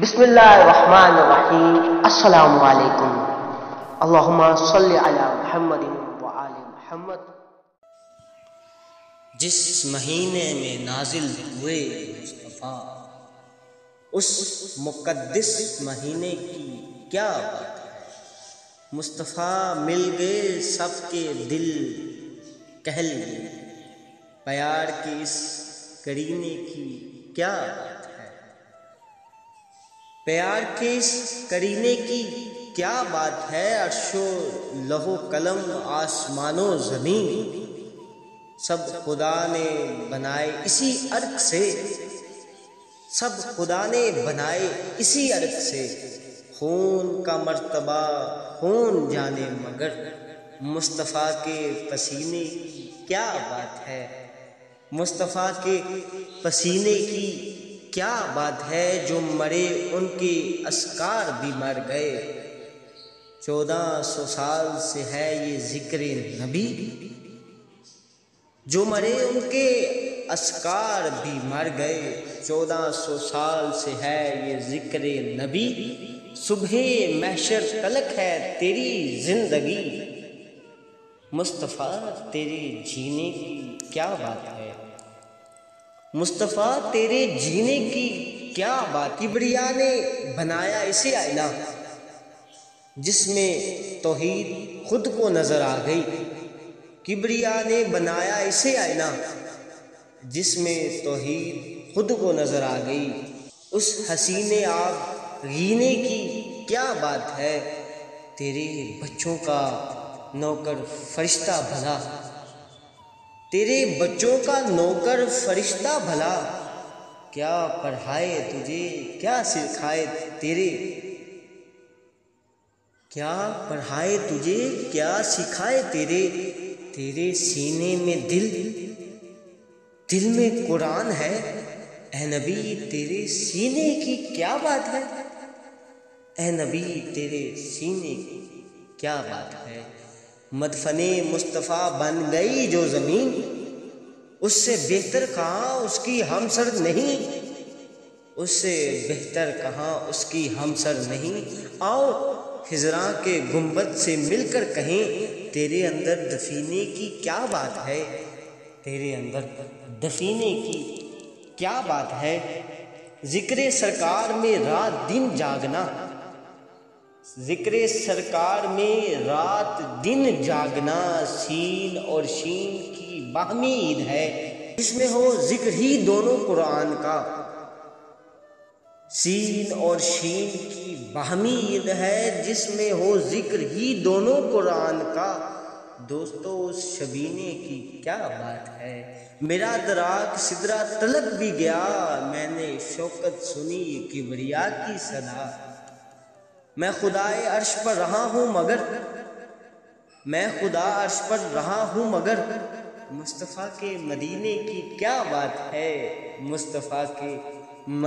बिस्मिल्लाहिर्रहमानिर्रहीम। अस्सलामु अलैकुम। अल्लाहुम्मा सल्लि अला मुहम्मद व आलि मुहम्मद। जिस महीने में नाजिल हुए मुस्तफ़ा, उस मुकद्दस महीने की क्या बात है। मुस्तफ़ा मिल गए, सबके दिल कहल गए। प्यार के इस करीने की क्या बात है। प्यार के इस करीने की क्या बात है। अर्शो लहो कलम, आसमानो ज़मीन, सब खुदा ने बनाए इसी अर्क से, सब खुदा ने बनाए इसी अर्क से। खून का मर्तबा खून जाने, मगर मुस्तफ़ा के पसीने की क्या बात है। मुस्तफ़ा के पसीने की क्या बात है। जो मरे उनके अस्कार भी मर गए। 1400 साल से है ये जिक्र नबी। जो मरे उनके अस्कार भी मर गए। 1400 साल से है ये जिक्र नबी। सुबह महशर तलक है तेरी जिंदगी। मुस्तफ़ा तेरे जीने की क्या बात है। मुस्तफ़ा तेरे जीने की क्या बात। किबरिया ने बनाया इसे आईना, जिसमें तौहीद खुद को नजर आ गई। किबरिया ने बनाया इसे आईना, जिसमें तौहीद खुद को नजर आ गई। उस हसीने आप गीने की क्या बात है। तेरे बच्चों का नौकर फरिश्ता भला, तेरे बच्चों का नौकर फरिश्ता भला, क्या पढ़ाए तुझे क्या सिखाए तेरे, क्या पढ़ाए तुझे क्या सिखाए तेरे। तेरे सीने में दिल, दिल में कुरान है ऐ नबी, तेरे सीने की क्या बात है। ऐ नबी तेरे सीने की क्या बात है। मदफने मुस्तफ़ा बन गई जो ज़मीन, उससे बेहतर कहाँ उसकी हमसर नहीं, उससे बेहतर कहाँ उसकी हमसर नहीं। आओ हिजरा के गुंबद से मिलकर कहें, तेरे अंदर दफीने की क्या बात है। तेरे अंदर दफीने की क्या बात है। जिक्र सरकार में रात दिन जागना, जिक्र सरकार में रात दिन जागना, सीन और शीन की बाहमी ईद है। इसमें हो जिक्र ही दोनों कुरान का, सीन और शीन की बाहमी ईद है, जिसमें हो जिक्र ही दोनों कुरान का। दोस्तों उस शबीने की क्या बात है। मेरा दराक सिदरा तलक भी गया, मैंने शौकत सुनी किबरिया की सदा। मैं खुदाए अर्श पर रहा हूँ मगर, मैं खुदा अर्श पर रहा हूँ मगर, मुस्तफ़ा के मदीने की क्या बात है। मुस्तफ़ा के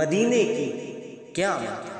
मदीने की क्या बात है।